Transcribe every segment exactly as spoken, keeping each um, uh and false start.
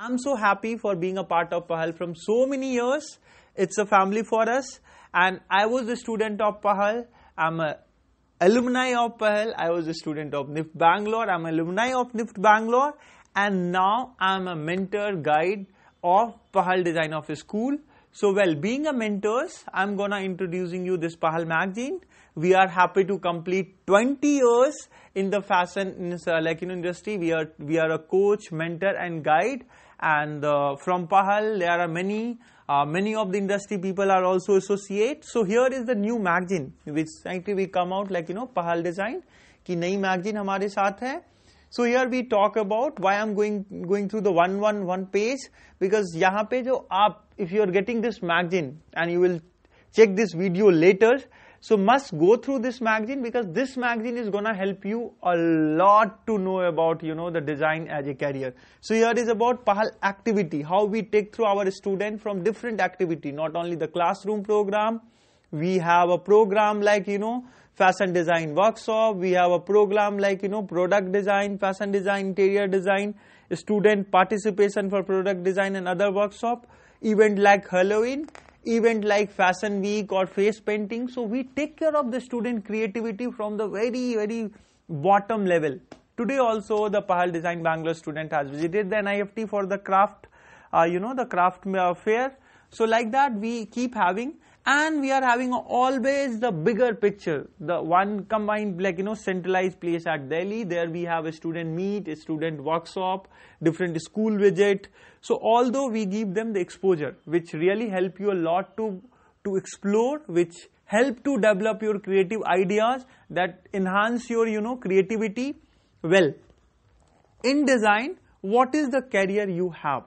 I'm so happy for being a part of PAHAL from so many years. It's a family for us, and I was a student of PAHAL. I'm a alumni of PAHAL. I was a student of N I F T Bangalore. I'm an alumni of N I F T Bangalore, and now I'm a mentor guide of PAHAL Design Office School. So well, being a mentors, I'm gonna introducing you this PAHAL magazine. We are happy to complete twenty years in the fashion in, uh, like, you know, industry. We are we are a coach, mentor, and guide. And uh, from PAHAL, there are many uh, many of the industry people are also associate. So here is the new magazine which actually we come out, like, you know, PAHAL Design ki nayi magazine hamare saath hai. So here we talk about why I'm going going through the one one one page, because yahan pe jo aap, if you are getting this magazine and you will check this video later, so must go through this magazine, because this magazine is gonna help you a lot to know about, you know, the design as a career. So here is about PAHAL activity, how we take through our student from different activity, not only the classroom program. We have a program like, you know, fashion design workshop. We have a program like, you know, product design, fashion design, interior design, student participation for product design and other workshop, event like Halloween, event like fashion week or face painting. So we take care of the student creativity from the very, very bottom level. Today also the PAHAL Design Bangalore student has visited the N I F T for the craft, uh, you know, the craft fair. So like that we keep having, and we are having always the bigger picture. The one combined, like, you know, centralized place at Delhi. There we have a student meet, a student workshop, different school visit. So although we give them the exposure, which really help you a lot to, to explore, which help to develop your creative ideas that enhance your, you know, creativity. Well, in design, what is the career you have?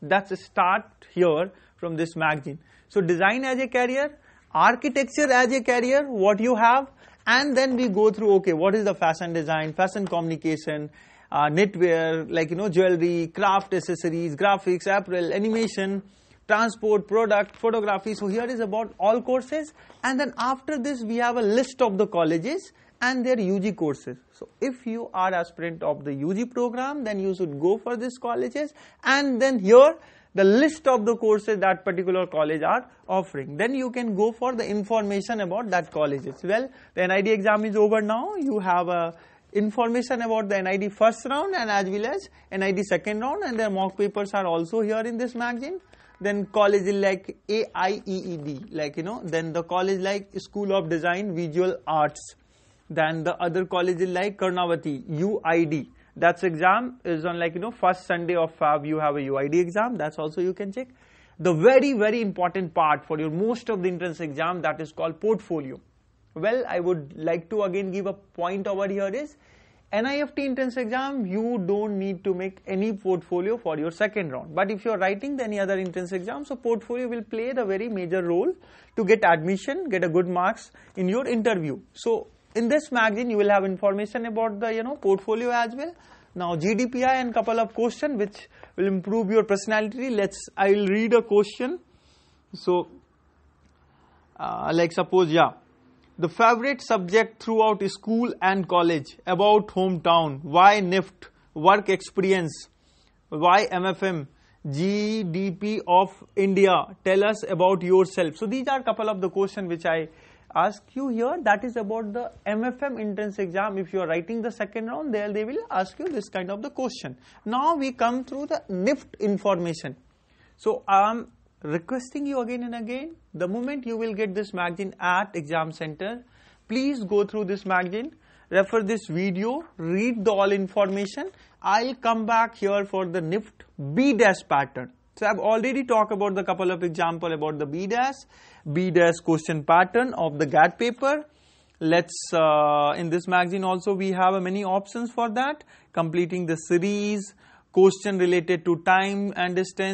That's a start here from this magazine. So design as a career, architecture as a career, what you have, and then we go through, okay, what is the fashion design, fashion communication, uh, knitwear, like, you know, jewelry, craft accessories, graphics, apparel, animation, transport, product, photography. So here is about all courses, and then after this we have a list of the colleges and their U G courses. So if you are aspirant of the U G program, then you should go for these colleges, and then here the list of the courses that particular college are offering. Then you can go for the information about that colleges. Well, the N I D exam is over now. You have uh, information about the N I D first round and as well as N I D second round, and their mock papers are also here in this magazine. Then college like A I E E D, like, you know, then the college like School of Design, Visual Arts. Then the other college like Karnavati, U I D. That's exam is on, like, you know, first Sunday of Feb you have a U I D exam. That's also you can check. The very, very important part for your most of the entrance exam, that is called portfolio. Well, I would like to again give a point over here is N I F T entrance exam, you don't need to make any portfolio for your second round. But if you're writing any other entrance exam, so portfolio will play the very major role to get admission, get a good marks in your interview. So in this magazine, you will have information about the, you know, portfolio as well. Now G D P I and couple of questions which will improve your personality. Let's, I will read a question. So, uh, like suppose, yeah, the favorite subject throughout school and college, about hometown, why N I F T, work experience, why M F M, G D P of India, tell us about yourself. So these are couple of the questions which I ask you here. That is about the M F M entrance exam. If you are writing the second round, there they will ask you this kind of the question. Now we come through the N I F T information. So I am requesting you again and again, the moment you will get this magazine at exam center, please go through this magazine, refer this video, read the all information. I'll come back here for the N I F T B dash pattern. So I've already talked about the couple of example about the B dash, B dash question pattern of the G A T paper. Let's, uh, in this magazine also we have uh, many options for that, completing the series, question related to time and distance.